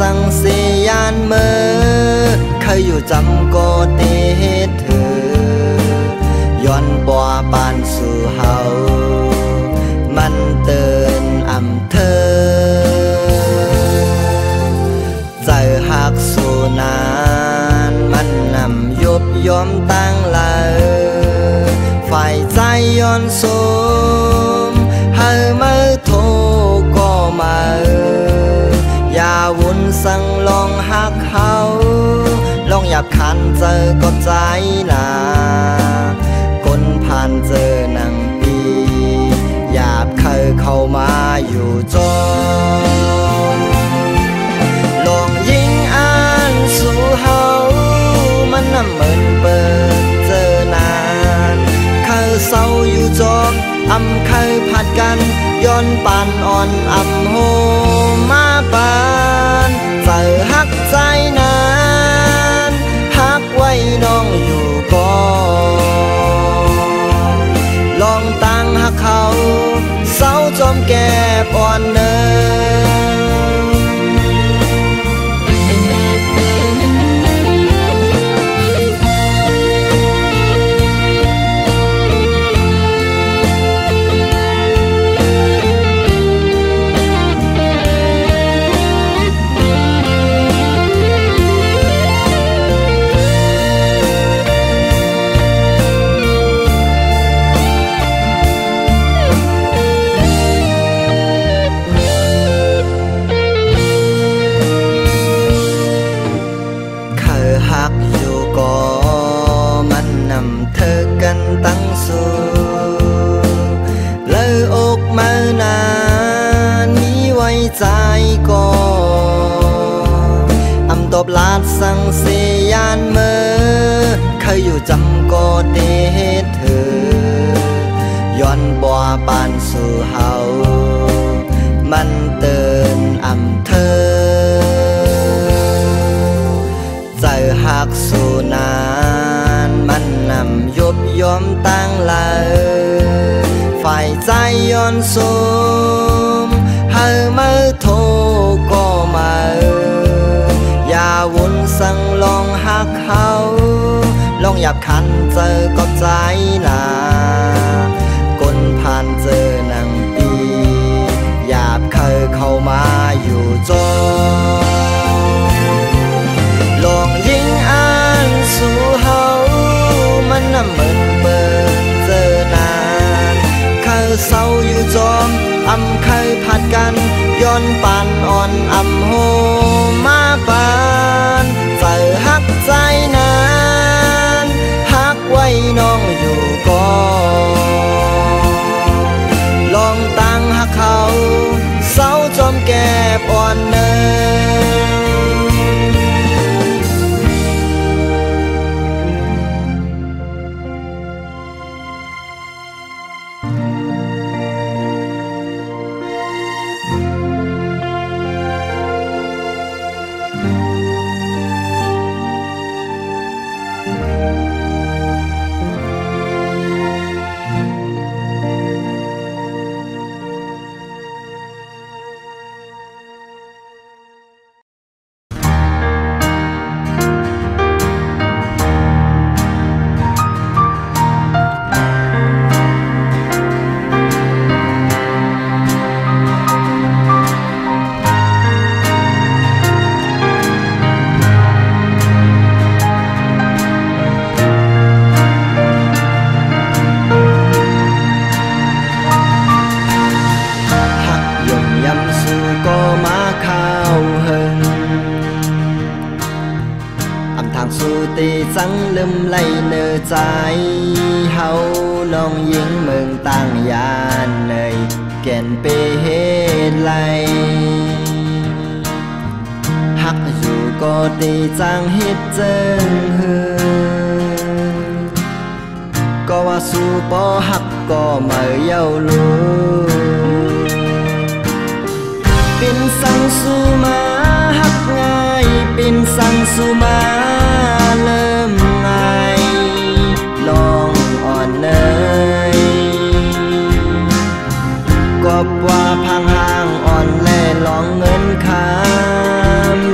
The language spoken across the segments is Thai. สังเสียนเมื่อเคยอยู่จำโกเตเธอย้อนปัวปานสู่เฮามันเตือนอ่ำเธอใจหักสู่นานมันนำยุบยอมตั้งหลายฝ่ายใจย้อนสูมเฮาเมื่อโทก็มาอย่าวุ่นสังลองหักเขาลองหยาบคันเจอก็ใจหนาคนผ่านเจอหนังปีหยาบเคยเข้ามาอยู่จอลองยิงอ่านสู่เขามันน่ะเหมือนเปิดเจอนานเคยเศร้าอยู่จออำเคยผัดกันย้อนปานอ่อนอำโหมาปานเจอหักใจนานหักไว้น้องอยู่ก่อนลองตั้งหักเขาเศร้าจอมแก่อ่อนเนใจก็อำตบลาดสังเสียนเมื่อเคยอยู่จำก็เตเธอย้อนบัวปานสู่เฮามันเตือนอำเธอใจหักสู่นานมันนำยุบยอมตั้งหลายฝ่ายใจย้อนสูมเธอเมื่อโทก็มาอย่าวุ่นสังลองหักเขาลองหยาบคันเจอก็ใจหนาคนผ่านเจอหนังปีหยาบเคยเข้ามาอยู่จอลองยิงอ่านสู่เขามันน่ะเหมือนเปิดเจอนานเคยเศร้าอยู่จอมอำเคยผัดกันย้อนปานอ่อนอำโหมาปานเจอหักใจนานหักไว้น้องอยู่ก่อนลองตั้งหักเขาเศร้าจอมแก่อ่อนเนใจเฮาลองยิงเมืองต่างยานเลยแก่นเปเฮไลหักอยู่ก็ตีจังเฮ็ดเจิงฮือก็ว่าสู่บ่หักก็มาเย้าลูเป็นสังสู่มาหักง่ายเป็นสังสู่มาเริ่มง่ายลองอ่อนเนยกบว่าพังห่างอ่อนแลลองเงินคำ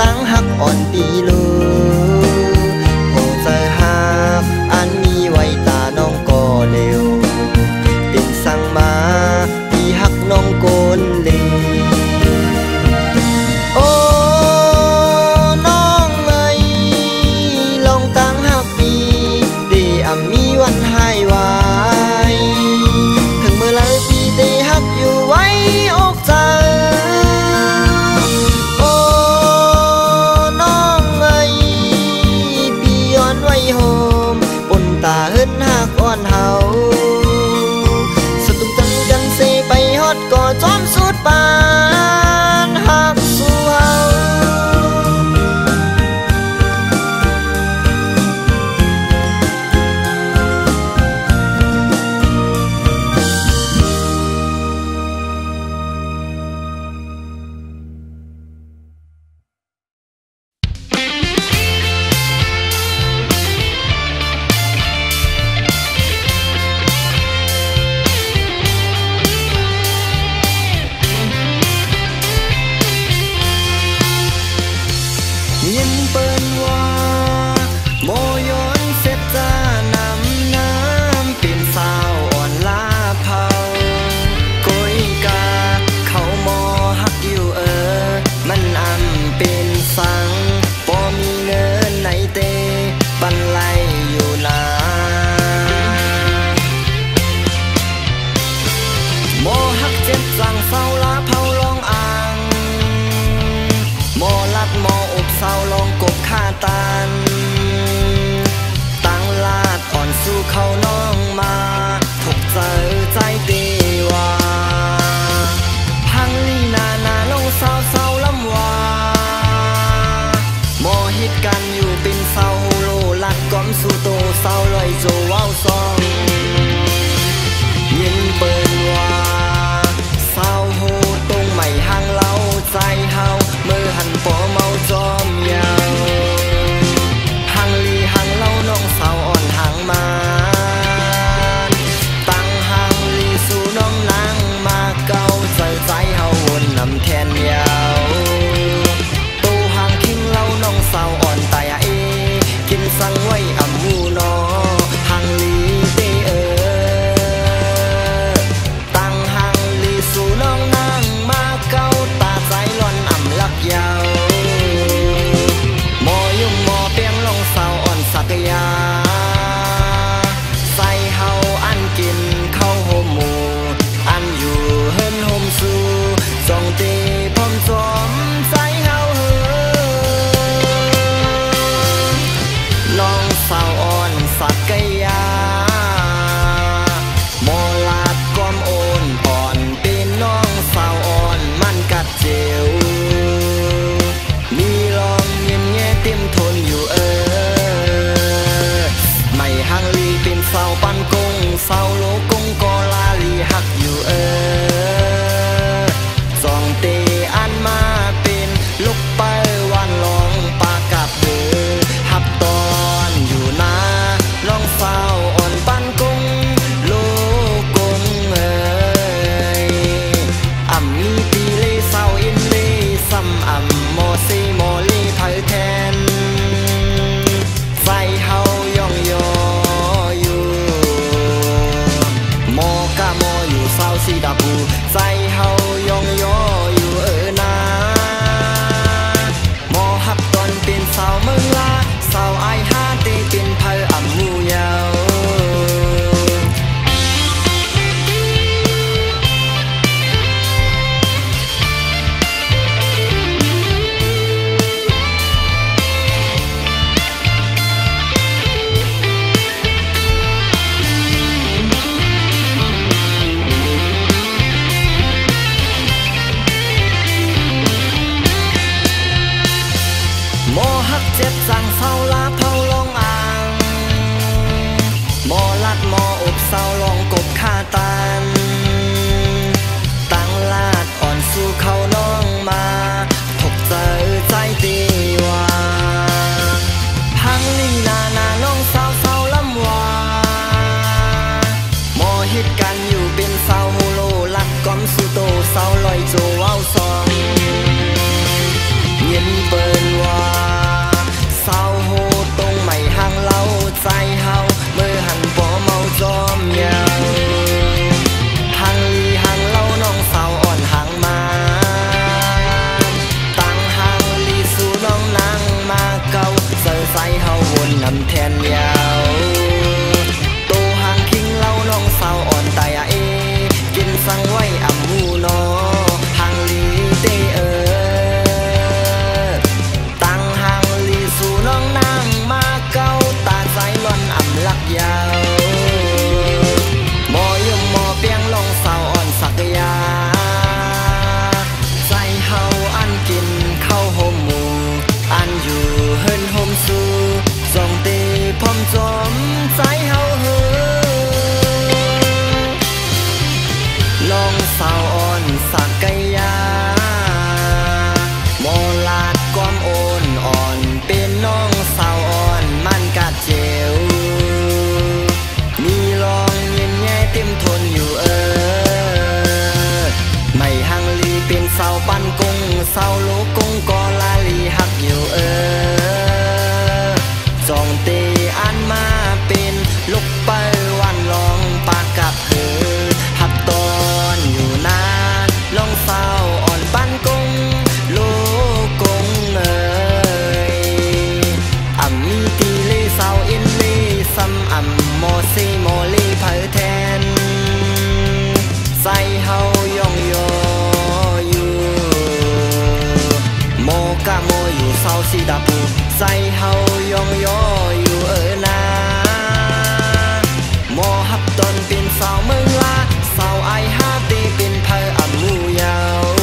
ตั้งหักอ่อนตีโลคงใจหักอันมีไว้ตาน้องก็เร็วเป็นสั่งมาตีหักน้องโกนเล่โอ้น้องเอ้ยลองตั้งหักปีเดี๋ยวมีวันหายวายถึงเมื่อไรปีเดี๋ยวหักอยู่ไว้อกใจสตุกตันกันเซไปฮอดก่อจอมสุดปานหักสู้เฮาHãy subscribe cho kênh Ghiền Mì Gõ Để không bỏ lỡ những video hấp dẫn 隔我要收屍踏步，世後用咗要去啦。摩合頓變受悶啦，受艾哈啲變配阿烏有。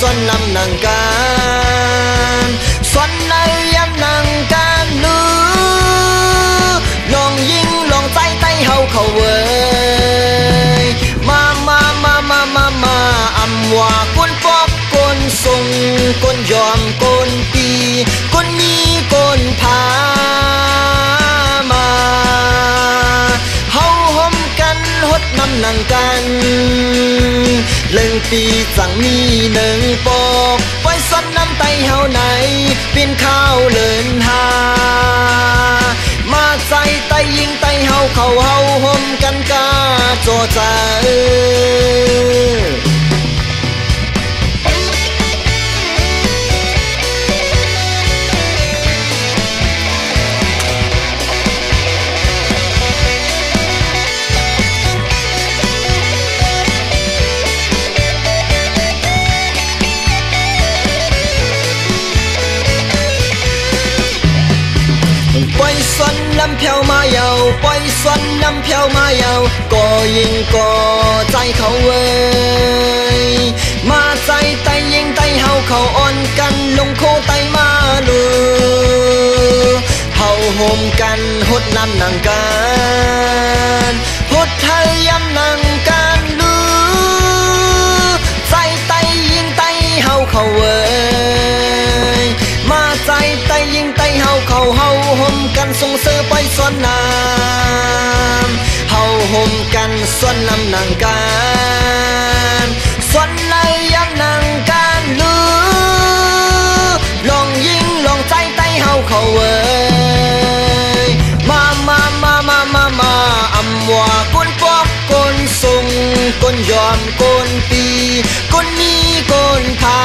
Xuân năm nàng can, xuân nay em nàng. ยอมก้นปีก้นมีก้นผามาเฮาหอมกันหดน้ำหนังกันหนึ่งปีสั่งมีหนึ่งปอกไว้ซ้ำน้ำไตเฮาไหนเป็นข้าวเลินหามาใส่ไตยิงไตเฮาเขาเฮาหอมกันกาโจจาเพียวมาเยาปล่อยซ้อนน้ำเพียวมาเยาก็ยิงก็ใจเขาเว้ยมาใจไตยิงไตเฮาเขาอ่อนกันลงโคไตมาลูเฮาโฮมกันหดน้ำหนังกันหดไทยย้ำหนังกันลูใจไตยิงไตเฮาเขาเว้ยมาใจไตยิงไตเฮาเขาเฮาโฮมกันส่งเสริมซ้อนน้ำเฮาห่มกันซ้อนน้ำหนังกันซ้อนไหลยักหนังกันลือลองยิงลองใจไตเฮาเขาเว้ยมาอำว่าก้นปอกก้นส่งก้นยอมก้นปีก้นมีก้นผา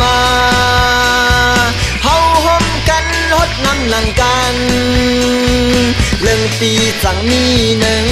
มาเฮาห่มกันลดน้ำหนังกันหนึ่งปีสั่งมีหนึ่ง